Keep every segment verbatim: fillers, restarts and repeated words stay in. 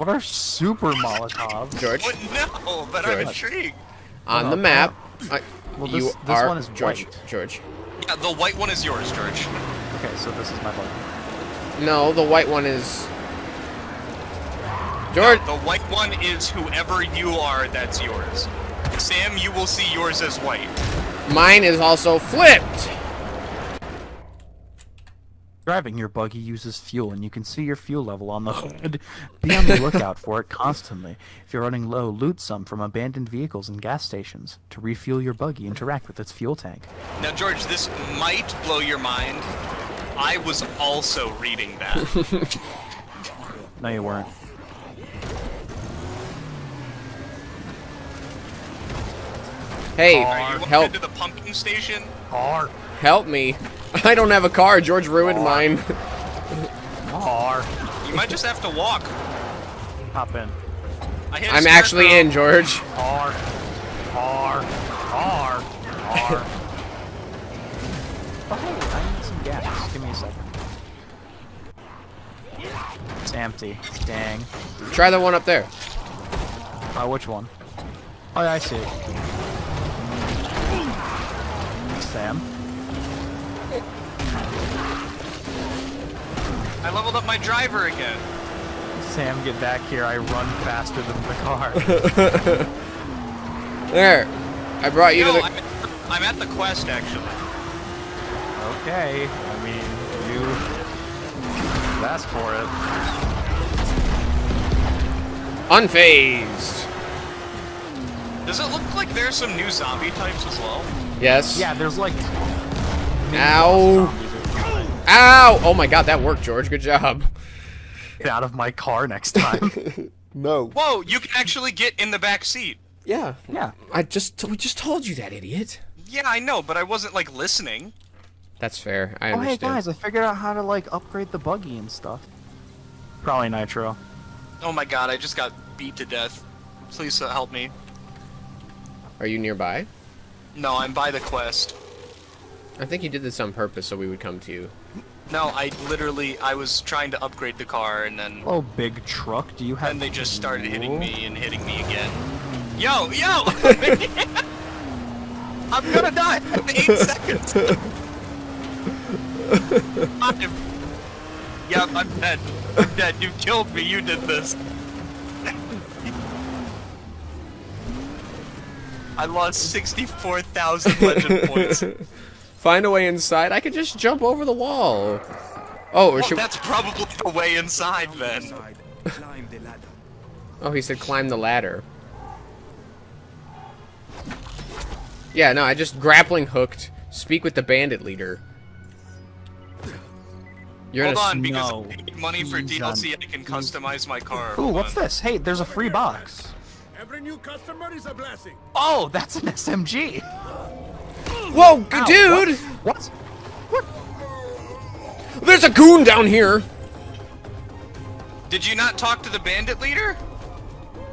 What are super Molotovs? George? Well, no, but George. I'm intrigued. On oh, the map, oh. I, well, this, you this are one is George. White. George. Yeah, the white one is yours, George. Okay, so this is my one. No, the white one is... George! No, the white one is whoever you are, that's yours. Sam, you will see yours as white. Mine is also flipped! Driving your buggy uses fuel, and you can see your fuel level on the hood. Be on the lookout for it constantly. If you're running low, loot some from abandoned vehicles and gas stations to refuel your buggy and interact with its fuel tank. Now, George, this might blow your mind. I was also reading that. No, you weren't. Hey, are you help. Up into the pumpkin station? Car. Help me. I don't have a car. George ruined car. mine. Car. You might just have to walk. Hop in. I I'm actually now. in, George. Car. Car. Car. Car. Oh, hey, I need some gas. Give me a second. It's empty. Dang. Try the one up there. Uh, which one? Oh, yeah, I see it. Sam. I leveled up my driver again. Sam, get back here. I run faster than the car. There. I brought you no, to the... I'm at, I'm at the quest, actually. Okay. I mean, you asked for it. Unfazed. Does it look like there's some new zombie types as well? Yes. Yeah, there's like... Ow. Ow! Oh my god, that worked, George. Good job. Get out of my car next time. No. Whoa, you can actually get in the back seat. Yeah. Yeah. I just we just told you that, idiot. Yeah, I know, but I wasn't like listening. That's fair. I understand. Oh, hey guys, I figured out how to like upgrade the buggy and stuff. Probably nitro. Oh my god, I just got beat to death. Please help me. Are you nearby? No, I'm by the quest. I think you did this on purpose so we would come to you. No, I literally, I was trying to upgrade the car and then... Oh, big truck, do you have... And they just started hitting me and hitting me again. Yo, yo! I'm gonna die in eight seconds! I'm... Yeah, I'm dead. I'm dead. You killed me, you did this. I lost sixty-four thousand legend points. Find a way inside. I could just jump over the wall. Oh, or well, should that's probably the way inside then. Oh, he said climb the ladder. Yeah, no, I just grappling hooked. Speak with the bandit leader. You're Hold on, because no. I paid money for D L C. I can customize my car. Ooh, Hold what's on. this? Hey, there's a free box. Every new customer is a blessing. Oh, that's an S M G. Whoa, Ow, dude! What? what? What? There's a goon down here! Did you not talk to the bandit leader?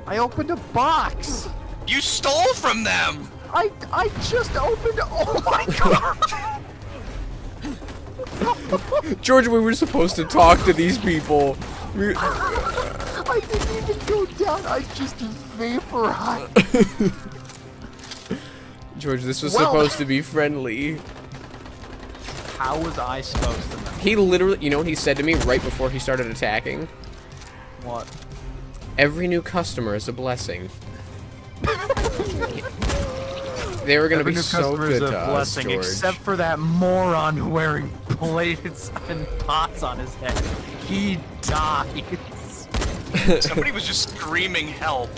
I opened a box! You stole from them! I I just opened... Oh my god! George, we were supposed to talk to these people. We... I didn't even go down, I just vaporized. George, this was well, supposed to be friendly. How was I supposed to know? He literally, you know what he said to me right before he started attacking? What? Every new customer is a blessing. They were going to be so good to us, George. Except for that moron wearing plates and pots on his head. He dies. Somebody was just screaming help.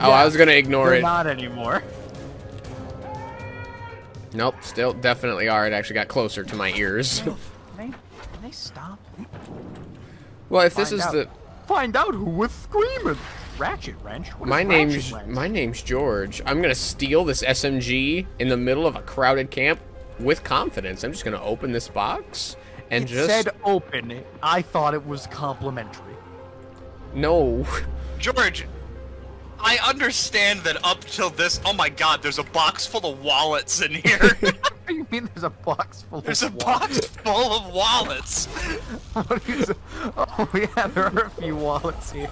Oh, yeah, I was going to ignore it. Not anymore. Nope, still definitely are. It actually got closer to my ears. Can they, can they stop? Well, if this is the... Find out who was screaming! Ratchet wrench? My name's my name's George. I'm gonna steal this S M G in the middle of a crowded camp with confidence. I'm just gonna open this box and just... It said open. I thought it was complimentary. No. George, I understand that up till this. Oh my God! There's a box full of wallets in here. What do you mean? There's a box full. There's of a wallets? box full of wallets. What is, oh yeah, there are a few wallets here.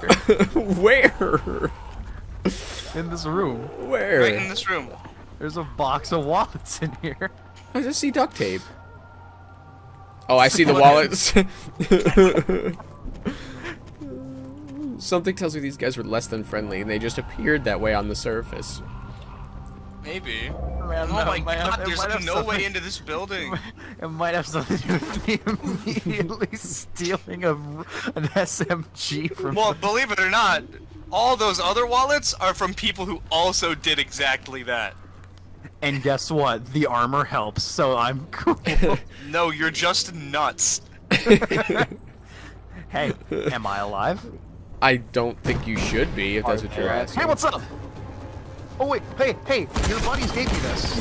Where? In this room. Where? Right in this room. There's a box of wallets in here. I just see duct tape. Oh, I see the wallets. Something tells me these guys were less than friendly, and they just appeared that way on the surface. Maybe. Man, oh no, my God, have, there's no something. way into this building. It might have something to do with me immediately stealing a, an S M G from... Well, me. Believe it or not, all those other wallets are from people who also did exactly that. And guess what? The armor helps, so I'm cool. No, you're just nuts. Hey, am I alive? I don't think you should be, if that's what you're asking. Hey, what's up? Oh wait, hey, hey, your buddies gave me this.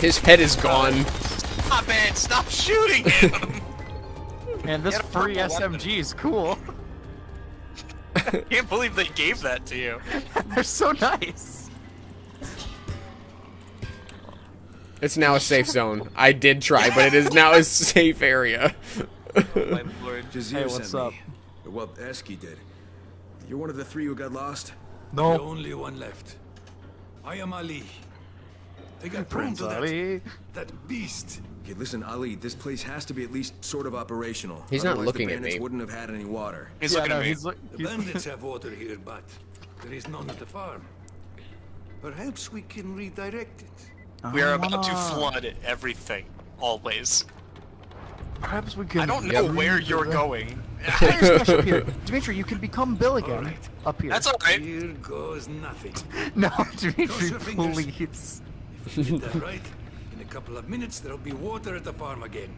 His head is gone. Stop it, stop shooting him! And this free S M G is cool. I can't believe they gave that to you. They're so nice. It's now a safe zone. I did try, but it is now a safe area. My Lord, hey, what's up? Me. Well, Esky did. You're one of the three who got lost? No. The only one left. I am Ali. They got prone to that, that beast. Okay, listen, Ali, this place has to be at least sort of operational. He's not Otherwise, looking the at me. wouldn't have had any water. He's yeah, looking no, at me. He's look the bandits have water here, but there is none at the farm. Perhaps we can redirect it. We are about to flood everything, always. Perhaps we can. I don't know where you're going. Up here. Dimitri, you can become Bill again. Right. Up here. That's alright. Here goes nothing. No, Dimitri, please. If we did that right, in a couple of minutes there'll be water at the farm again.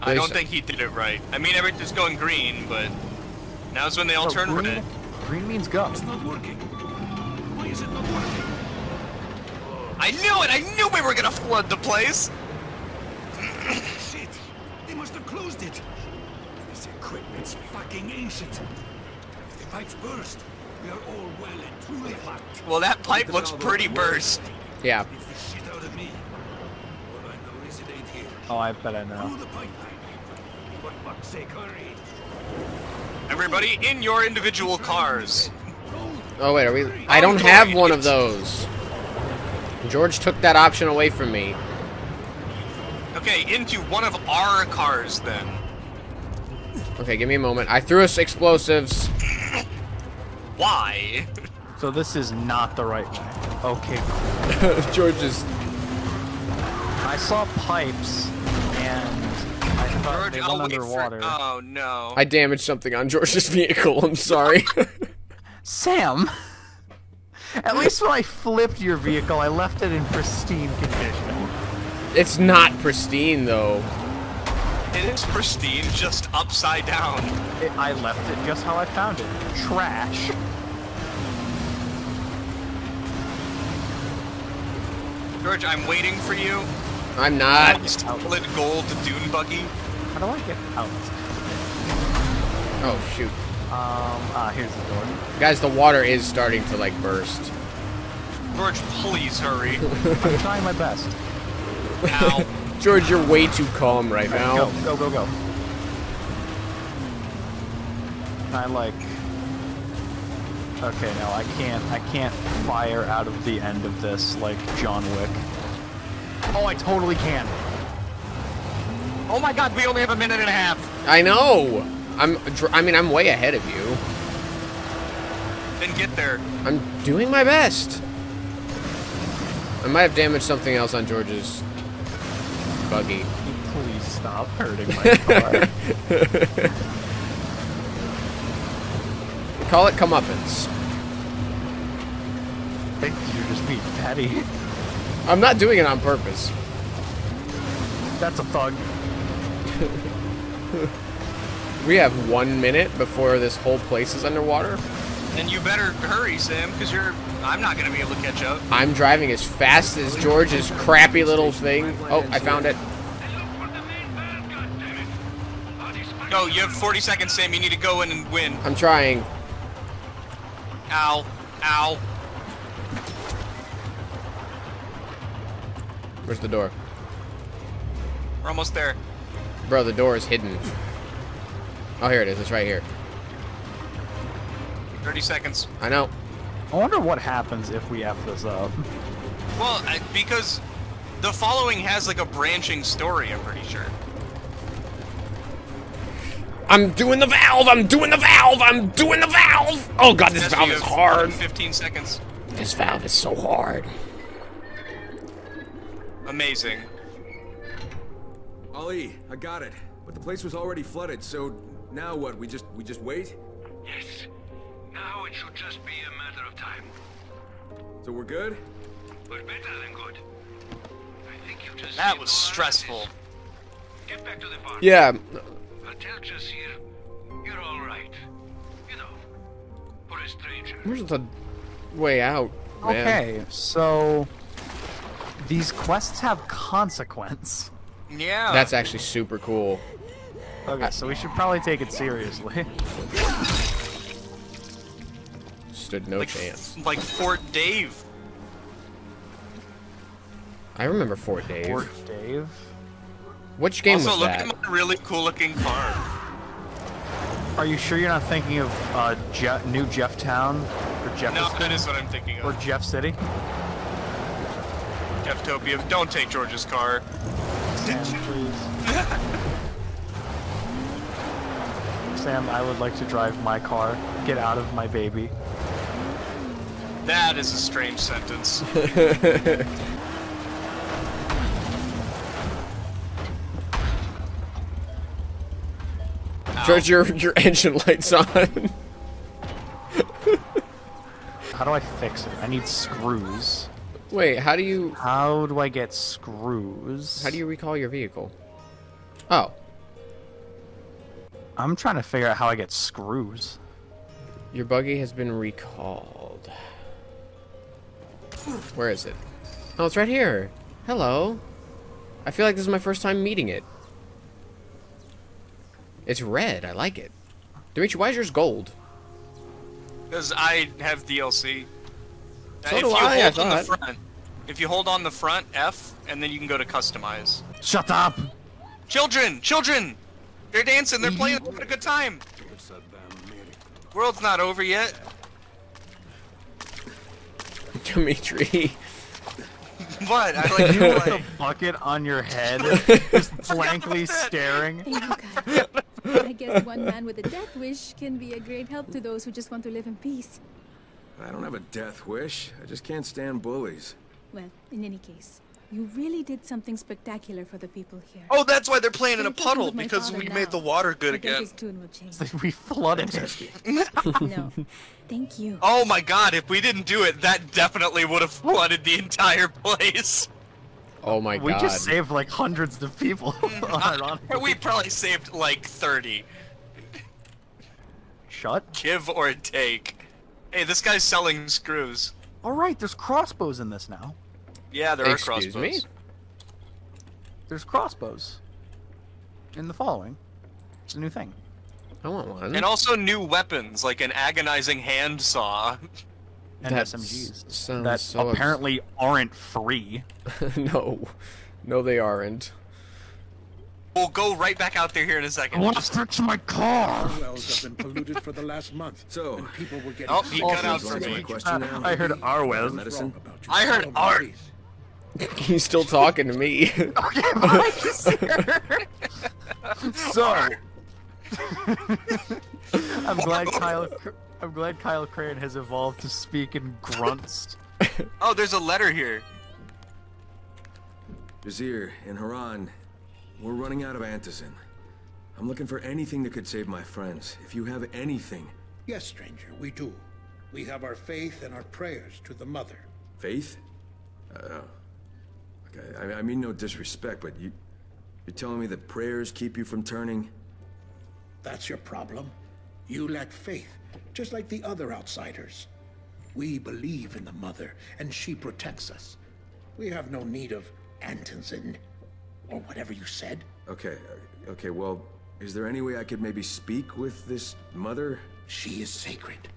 I don't think he did it right. I mean, everything's going green, but now's when they all oh, turn green? red. Green means go. It's not working. Why is it not working? Oh. I knew it! I knew we were gonna flood the place! Shit! They must have closed it! This equipment's fucking ancient! If the pipes burst, we are all well and truly fucked. Well, that pipe looks pretty burst. Yeah. It's the shit out of me. All I know is it ain't here. Oh, I bet I know. Everybody in your individual cars. Oh, wait, are we... I don't have one of those. George took that option away from me. Okay, into one of our cars, then. Okay, give me a moment. I threw us explosives. Why? So this is not the right way. Okay. George is... I saw pipes, and I thought George, they went oh, underwater. For... Oh, no. I damaged something on George's vehicle. I'm sorry. Sam! At least when I flipped your vehicle, I left it in pristine condition. It's not pristine, though. It is pristine, just upside down. It, I left it just how I found it. Trash. George, I'm waiting for you. I'm not. Solid gold dune buggy. How do I get out? Oh, shoot. Um, ah, uh, here's the door. Guys, the water is starting to, like, burst. George, please hurry. I'm trying my best. Ow. George, you're way too calm right now. Go, go, go, go. I like... Okay, no, I can't, I can't fire out of the end of this like John Wick. Oh, I totally can. Oh my God, we only have a minute and a half. I know. I'm, I mean, I'm way ahead of you. Then get there. I'm doing my best. I might have damaged something else on George's... buggy. Please stop hurting my car. Call it comeuppance. I think you're just being petty. I'm not doing it on purpose. That's a thug. We have one minute before this whole place is underwater. And you better hurry, Sam, because you're... I'm not going to be able to catch up. I'm driving as fast as George's crappy little thing. Oh, I found it. Go, you have forty seconds, Sam. You need to go in and win. I'm trying. Ow. Ow. Where's the door? We're almost there. Bro, the door is hidden. Oh, here it is. It's right here. thirty seconds. I know. I wonder what happens if we F this up. Well, because The Following has like a branching story, I'm pretty sure. I'm doing the valve! I'm doing the valve! I'm doing the valve! Oh god, this valve is hard! fifteen seconds. This valve is so hard. Amazing. Ali, I got it. But the place was already flooded, so now what? We just we just wait? Yes. Now it should just be a matter of time. So we're good? We're better than good. I think you just That was stressful. Get back to the farm. Yeah. I'll tell Jesse here, you're alright. You know. For a stranger. Where's the way out? Man? Okay, so these quests have consequence. Yeah. That's actually super cool. Okay, so we should probably take it seriously. Stood no like, chance. Like Fort Dave. I remember Fort Dave. Fort Dave? Which game also, was that? Also, look at my really cool-looking farm. Are you sure you're not thinking of uh, Je New Jeff Town? Or Jeff no, that is what I'm thinking of. Or Jeff City? Jefftopia. Don't take George's car. Sam, please. Sam, I would like to drive my car. Get out of my baby. That is a strange sentence. George, your, your engine light's on. How do I fix it? I need screws. Wait, how do you... How do I get screws? How do you recall your vehicle? Oh. I'm trying to figure out how I get screws. Your buggy has been recalled. Where is it? Oh, it's right here. Hello. I feel like this is my first time meeting it. It's red. I like it. Dimitri, why is yours gold? Because I have D L C. So if do you I, hold I thought. On the front, if you hold on the front, F, and then you can go to customize. Shut up! Children! Children! They're dancing. They're playing. They're having a good time. World's not over yet. Dimitri. What? I like you with a bucket on your head, just blankly staring. Hey, I guess one man with a death wish can be a great help to those who just want to live in peace. I don't have a death wish. I just can't stand bullies. Well, in any case, you really did something spectacular for the people here. Oh, that's why they're playing in a puddle, because we made the water good again. We flooded it. No, thank you. Oh my god, if we didn't do it, that definitely would have flooded the entire place. Oh my god. We just saved like hundreds of people. We probably saved like thirty. Shut. Give or take. Hey, this guy's selling screws. Alright, there's crossbows in this now. Yeah, there Excuse are crossbows. Excuse me? There's crossbows. In The Following. It's a new thing. I want one. And also new weapons, like an agonizing hand saw. And that S M Gs. That so apparently aren't free. No. No, they aren't. We'll go right back out there here in a second. I want to fix my car! Wells have been polluted for the last month, so people were getting... Oh, he cut out for me. I heard our wells. I heard art. He's still talking to me. Okay, Mike is here. Sorry. I'm glad Kyle... I'm glad Kyle Crane has evolved to speak in grunts. Oh, there's a letter here. Jazir and Haran... We're running out of Antizin. I'm looking for anything that could save my friends. If you have anything... Yes, stranger, we do. We have our faith and our prayers to the Mother. Faith? Uh, okay. I, I mean no disrespect, but you... You're telling me that prayers keep you from turning? That's your problem. You lack faith, just like the other outsiders. We believe in the Mother, and she protects us. We have no need of Antizin. Or whatever you said. Okay, okay, well, Is there any way I could maybe speak with this mother? She is sacred.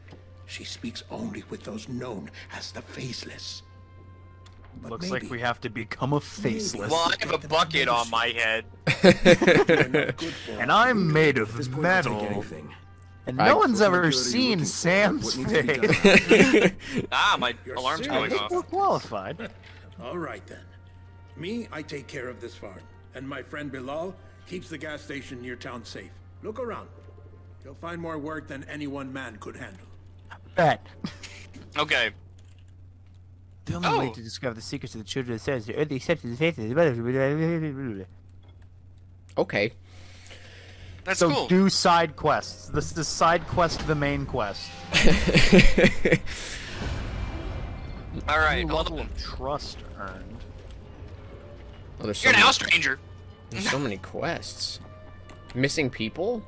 She speaks only with those known as the Faceless. But Looks maybe, like we have to become a Faceless. Well, I have a bucket on my head. And I'm made of metal. And no I one's ever seen Sam's face. Ah, my You're alarm's serious? going off. I think we're qualified. All right, then. Me, I take care of this farm. And my friend Bilal keeps the gas station near town safe. Look around. You'll find more work than any one man could handle. I bet. Okay. The only oh. way to discover the secrets of the children of the stars, the earthly acceptance of faith, is... Okay. That's so cool. do side quests. This is side quest to the main quest. All right. All level of trust earned. Well, there's so You're many, an house ranger. There's so many quests. Missing people?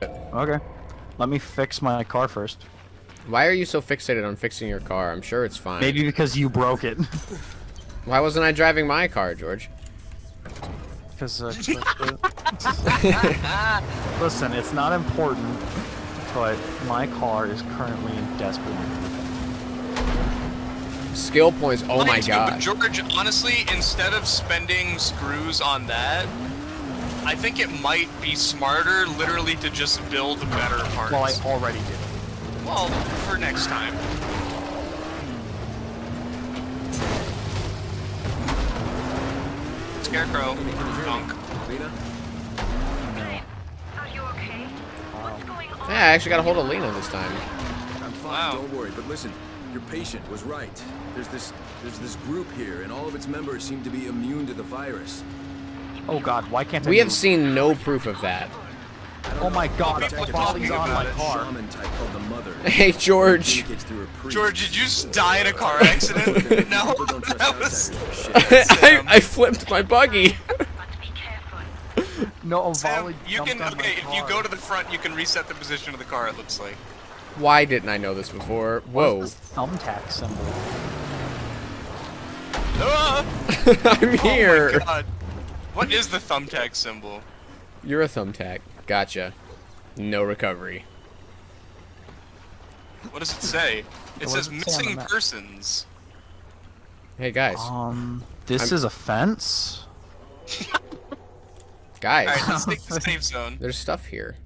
Okay. Let me fix my car first. Why are you so fixated on fixing your car? I'm sure it's fine. Maybe because you broke it. Why wasn't I driving my car, George? Because uh, listen, it's not important, but my car is currently in desperate need. Skill points. Oh my god, George. Honestly, instead of spending screws on that, I think it might be smarter, literally, to just build better parts. Well, I already did. Well, for next time. Scarecrow, dunk. Lena? Kyle, are you okay? What's going on? Yeah, I actually got a hold of Lena this time. I'm fine, wow. Don't worry, but listen, your patient was right. There's this there's this group here, and all of its members seem to be immune to the virus. Oh god, why can't I We have seen no proof of that. Oh my god, the body's on my car. Hey, George. George, did you just die in a car accident? No, that was... I, I flipped my buggy. No, a volley you can, okay, if you go to the front, you can reset the position of the car, it looks like. Why didn't I know this before? Whoa. What is this thumbtack symbol? I'm here. Oh my god. What is the thumbtack symbol? You're a thumbtack. Gotcha. No recovery. What does it say? It says missing persons. Hey guys. Um, this I'm... is a fence. Guys. All right, let's take the safe zone. There's stuff here.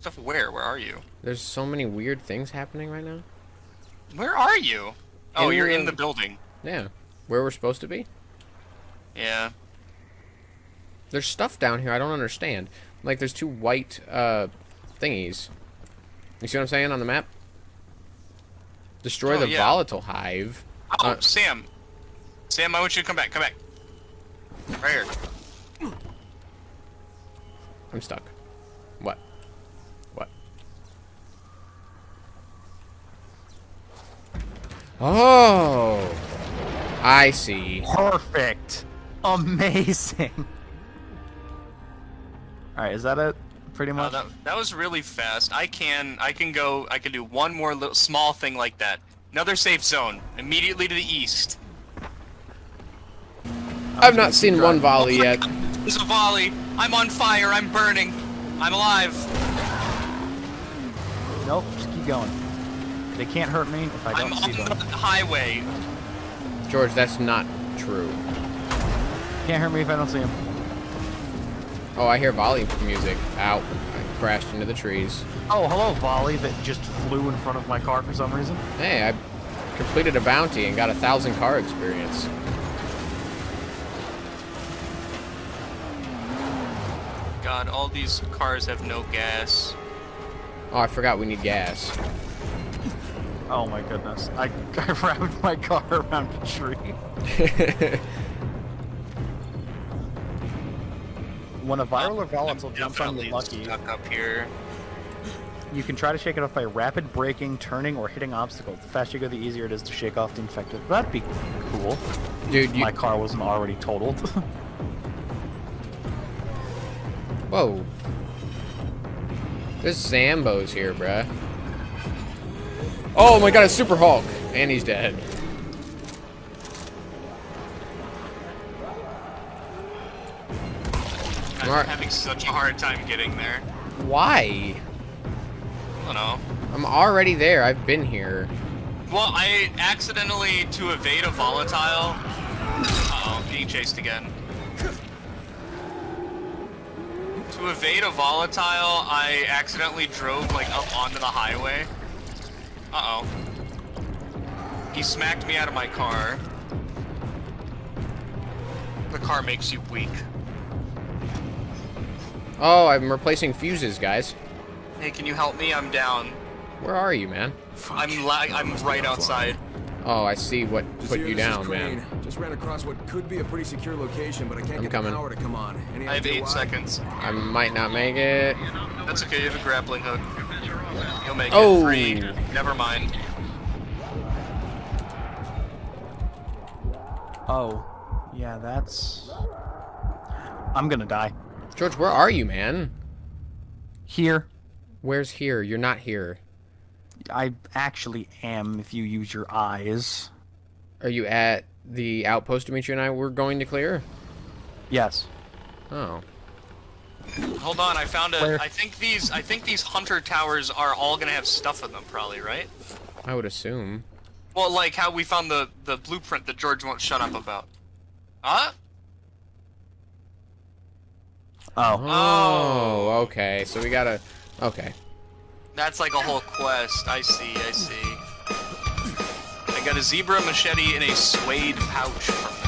Stuff where? Where are you? There's so many weird things happening right now. Where are you? Oh, in you're the... in the building. Yeah. Where we're supposed to be? Yeah. There's stuff down here I don't understand. Like, there's two white, uh, thingies. You see what I'm saying on the map? Destroy oh, the yeah. volatile hive. Oh, uh, Sam. Sam, I want you to come back. Come back. Right here. I'm stuck. What? What? Oh! I see. Perfect. Amazing. All right, is that it? Pretty much. Uh, that, that was really fast. I can, I can go. I can do one more little small thing like that. Another safe zone immediately to the east. I've not seen one volley yet. There's a volley. I'm on fire. I'm burning. I'm alive. Nope. Just keep going. They can't hurt me if I don't see them. I'm on the highway. George, that's not true. Can't hurt me if I don't see them. Oh, I hear volley music. Ow. I crashed into the trees. Oh, hello, volley that just flew in front of my car for some reason. Hey, I completed a bounty and got a thousand car experience. God, all these cars have no gas. Oh, I forgot we need gas. Oh my goodness. I, I wrapped my car around a tree. When a viral or volatile jumps on you lucky, up here. you can try to shake it off by rapid braking, turning, or hitting obstacles. The faster you go, the easier it is to shake off the infected. That'd be cool. Dude, you... my car wasn't already totaled. Whoa. There's Zambos here, bruh. Oh my god, it's Super Hulk. And he's dead. I'm right. having such a hard time getting there. Why? I don't know. I'm already there. I've been here. Well, I accidentally, to evade a volatile... Uh-oh, I'm being chased again. To evade a volatile, I accidentally drove, like, up onto the highway. Uh-oh. He smacked me out of my car. The car makes you weak. Oh, I'm replacing fuses, guys. Hey, can you help me? I'm down. Where are you, man? Fuck. I'm la I'm right outside. Oh, I see what put you down, man. Just ran across what could be a pretty secure location, but I can't get the power to come on. I have eight seconds. I might not make it. That's okay. You have a grappling hook. You'll make it. Three. Never mind. Oh, yeah. That's. I'm gonna die. George, where are you, man? Here. Where's here? You're not here. I actually am, if you use your eyes. Are you at the outpost Dimitri and I were going to clear? Yes. Oh. Hold on, I found a... Where? I think these I think these hunter towers are all going to have stuff in them, probably, right? I would assume. Well, like how we found the, the blueprint that George won't shut up about. Huh? Oh. Oh, okay. So we gotta... Okay. That's like a whole quest. I see, I see. I got a zebra machete in a suede pouch from